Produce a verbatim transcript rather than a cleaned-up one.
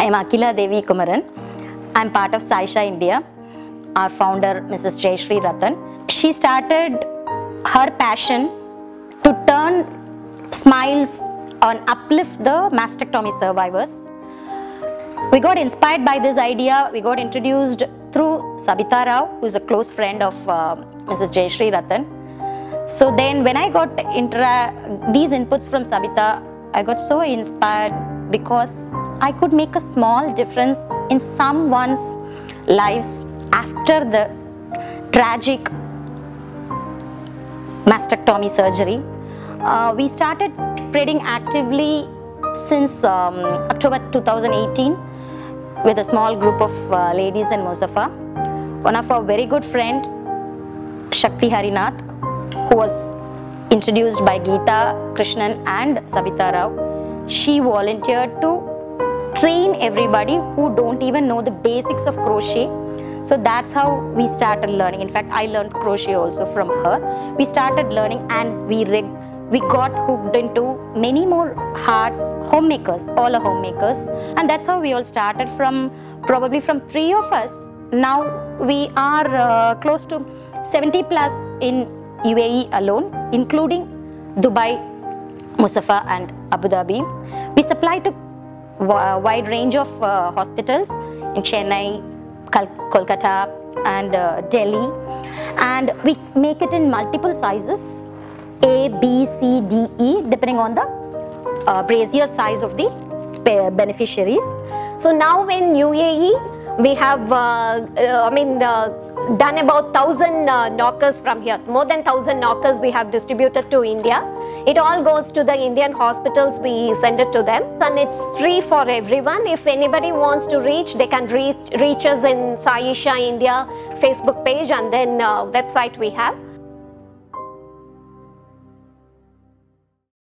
I am Akila Devi Kumaran. I am part of Saisha India. Our founder, Missus Jayshree Ratan. She started her passion to turn smiles and uplift the mastectomy survivors. We got inspired by this idea. We got introduced through Savita Rao, who is a close friend of uh, Missus Jayshree Ratan. So then, when I got these inputs from Savita, I got so inspired because I could make a small difference in someone's lives after the tragic mastectomy surgery. Uh, we started spreading actively since um, October two thousand eighteen with a small group of uh, ladies in Muzaffar. One of our very good friend, Shakti Harinath, who was introduced by Geeta Krishnan and Savita Rao, she volunteered to train everybody who don't even know the basics of crochet. So that's how we started learning. In fact, I learned crochet also from her. We started learning and we we got hooked into many more hearts, homemakers, all are homemakers. And that's how we all started from, probably from three of us. Now we are uh, close to seventy plus in U A E alone, including Dubai, Muzaffar and Abu Dhabi. We supply to a wide range of uh, hospitals in Chennai, Kolkata and uh, Delhi, and we make it in multiple sizes, A, B, C, D, E, depending on the uh, brazier size of the beneficiaries. So now in U A E we have uh, uh, I mean uh, done about thousand uh, knockers from here. More than thousand knockers we have distributed to India. It all goes to the Indian hospitals, we send it to them, and it's free for everyone. If anybody wants to reach, they can reach, reach us in Saisha India Facebook page and then uh, website we have.